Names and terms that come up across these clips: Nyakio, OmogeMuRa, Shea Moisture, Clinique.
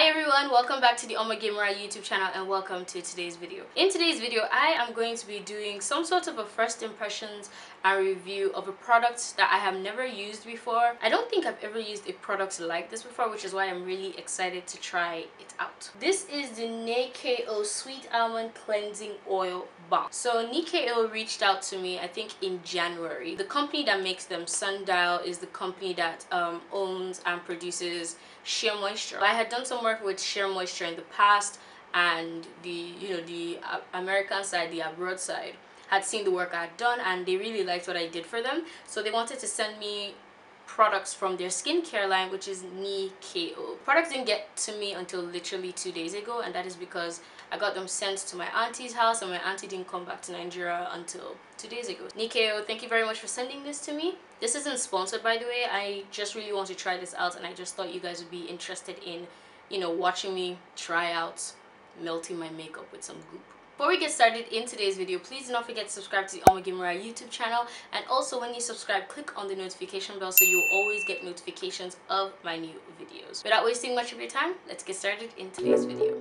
Hi everyone, welcome back to the OmogeMuRa YouTube channel and welcome to today's video. In today's video, I am going to be doing some sort of a first impressions and review of a product that I have never used before. I don't think I've ever used a product like this before, which is why I'm really excited to try it out. This is the Nyakio Sweet Almond Cleansing Oil Balm. So Nyakio reached out to me, I think in January. The company that makes them, Sundial, is the company that owns and produces Shea Moisture. I had done some work with Shea Moisture in the past, and the American side, the abroad side, had seen the work I had done, and they really liked what I did for them, so they wanted to send me products from their skincare line, which is Nyakio. Products didn't get to me until literally 2 days ago, and that is because I got them sent to my auntie's house, and my auntie didn't come back to Nigeria until 2 days ago. Nyakio, thank you very much for sending this to me. This isn't sponsored, by the way. I just really want to try this out, and I just thought you guys would be interested in, you know, watching me try out melting my makeup with some goop. Before we get started in today's video, please do not forget to subscribe to the OmogeMuRa YouTube channel, and also when you subscribe, click on the notification bell so you'll always get notifications of my new videos. Without wasting much of your time, let's get started in today's video.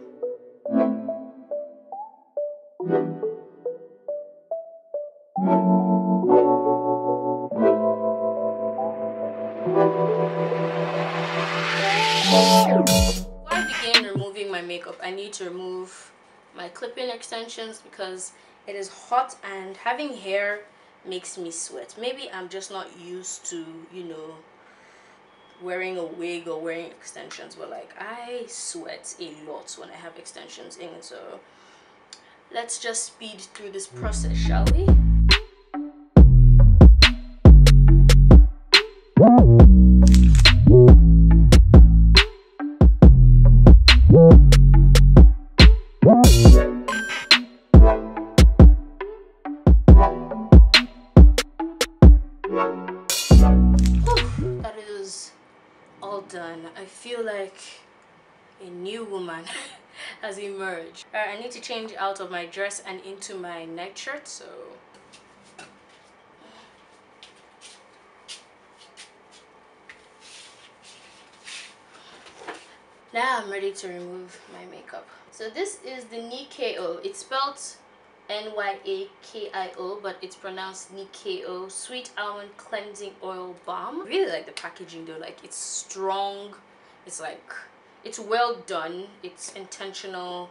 Before I begin removing my makeup, I need to remove my clip-in extensions because it is hot and having hair makes me sweat. Maybe I'm just not used to, you know, wearing a wig or wearing extensions, but like I sweat a lot when I have extensions in, so let's just speed through this process, shall we? I feel like a new woman has emerged. Alright, I need to change out of my dress and into my nightshirt, so now I'm ready to remove my makeup. So this is the Nyakio. It's spelled Nyakio, but it's pronounced Nyakio Sweet Almond Cleansing Oil Balm. I really like the packaging though, like it's strong, it's like, it's well done, it's intentional,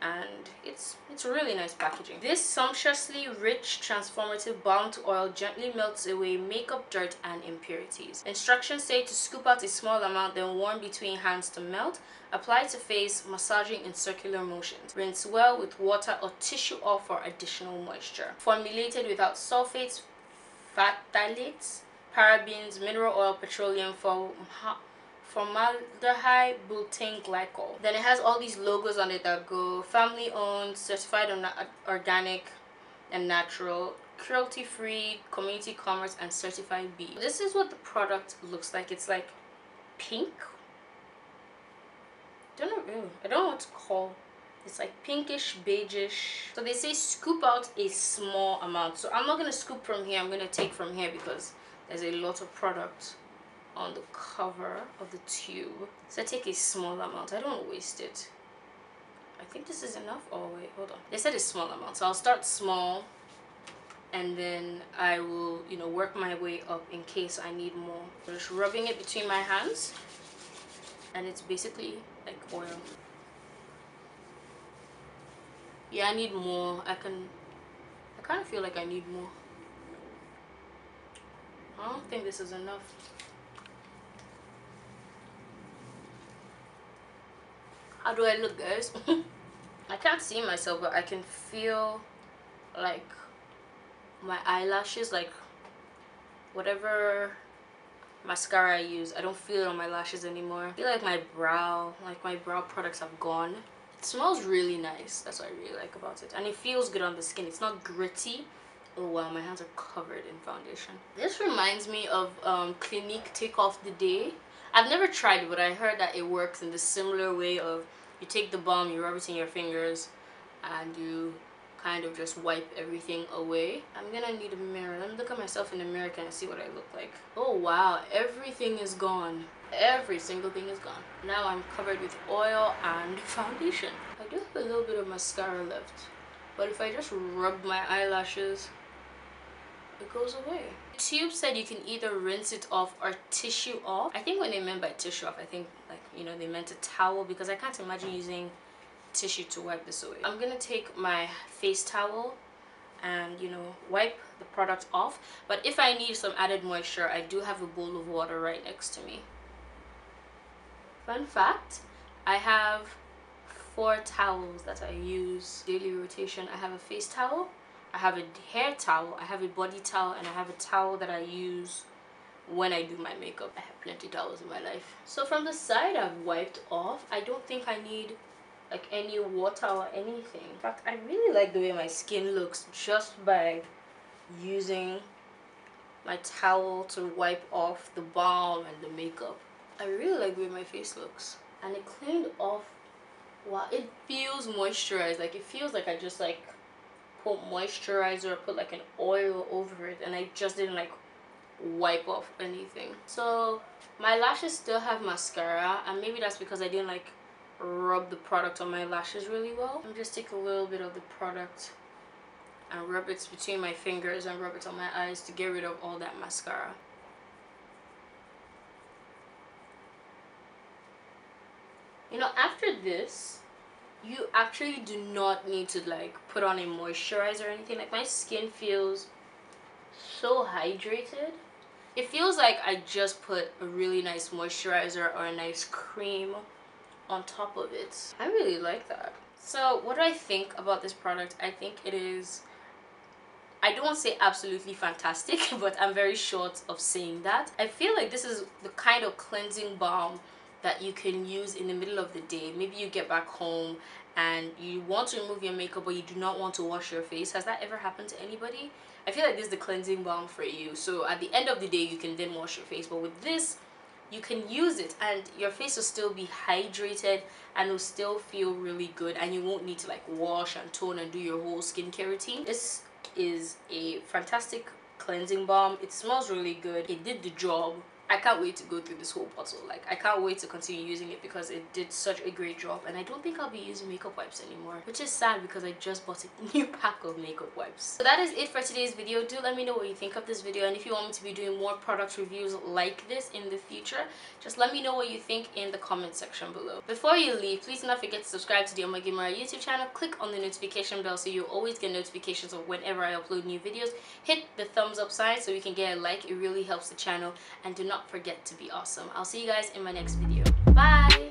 and it's really nice packaging. This sumptuously rich transformative balm to oil gently melts away makeup, dirt, and impurities. Instructions say to scoop out a small amount, then warm between hands to melt. Apply to face, massaging in circular motions. Rinse well with water or tissue oil for additional moisture. Formulated without sulfates, phthalates, parabens, mineral oil, petroleum, formaldehyde, butane, glycol. Then it has all these logos on it that go family owned, certified organic and natural, cruelty free, community commerce, and certified bee. This is what the product looks like. It's like pink, I don't know what to call. It's like pinkish, beigeish. So they say scoop out a small amount, so I'm not gonna scoop from here, I'm gonna take from here because there's a lot of product on the cover of the tube, so I take a small amount. I don't want to waste it. I think this is enough. Oh wait, hold on, they said a small amount, so I'll start small and then I will, you know, work my way up in case I need more. I'm just rubbing it between my hands, and it's basically like oil. Yeah, I need more. I kind of feel like I need more. I don't think this is enough. How do I look, guys? I can't see myself, but I can feel like my eyelashes, like whatever mascara I use, I don't feel it on my lashes anymore. I feel like my brow products have gone. It smells really nice, that's what I really like about it, and it feels good on the skin. It's not gritty. Oh wow, my hands are covered in foundation. This reminds me of Clinique Take Off the Day. I've never tried it, but I heard that it works in the similar way of you take the balm, you rub it in your fingers, and you kind of just wipe everything away. I'm gonna need a mirror. Let me look at myself in the mirror and see what I look like. Oh wow, everything is gone. every single thing is gone. Now I'm covered with oil and foundation. I do have a little bit of mascara left, but if I just rub my eyelashes, it goes away. Tube said you can either rinse it off or tissue off. I think when they meant by tissue off, I think, like, you know, they meant a towel, because I can't imagine using tissue to wipe this away. I'm gonna take my face towel and, you know, wipe the product off. But if I need some added moisture, I do have a bowl of water right next to me. Fun fact, I have 4 towels that I use daily rotation. I have a face towel, I have a hair towel, I have a body towel, and I have a towel that I use when I do my makeup. I have plenty of towels in my life. So from the side, I've wiped off. I don't think I need like any water or anything. In fact, I really like the way my skin looks just by using my towel to wipe off the balm and the makeup. I really like the way my face looks. And it cleaned off. Wow, it feels moisturized. Like, it feels like I just like put moisturizer, put like an oil over it, and I just didn't like wipe off anything. So my lashes still have mascara, and maybe that's because I didn't like rub the product on my lashes really well. I'm just take a little bit of the product and rub it between my fingers and rub it on my eyes to get rid of all that mascara. You know, after this, you actually do not need to like put on a moisturizer or anything. Like, my skin feels so hydrated. It feels like I just put a really nice moisturizer or a nice cream on top of it. I really like that. So what do I think about this product? I think it is, I don't want to say absolutely fantastic, but I'm very short of saying that. I feel like this is the kind of cleansing balm that you can use in the middle of the day. Maybe you get back home and you want to remove your makeup, but you do not want to wash your face. Has that ever happened to anybody? I feel like this is the cleansing balm for you. So at the end of the day, you can then wash your face, but with this, you can use it and your face will still be hydrated and will still feel really good, and you won't need to like wash and tone and do your whole skincare routine. This is a fantastic cleansing balm. It smells really good. It did the job. I can't wait to go through this whole bottle. Like, I can't wait to continue using it because it did such a great job, and I don't think I'll be using makeup wipes anymore, which is sad because I just bought a new pack of makeup wipes. So that is it for today's video. Do let me know what you think of this video, and if you want me to be doing more product reviews like this in the future, just let me know what you think in the comment section below. Before you leave, please do not forget to subscribe to the OmogeMuRa YouTube channel. Click on the notification bell so you always get notifications of whenever I upload new videos. Hit the thumbs up sign so you can get a like. It really helps the channel. And do not forget to be awesome. I'll see you guys in my next video. Bye!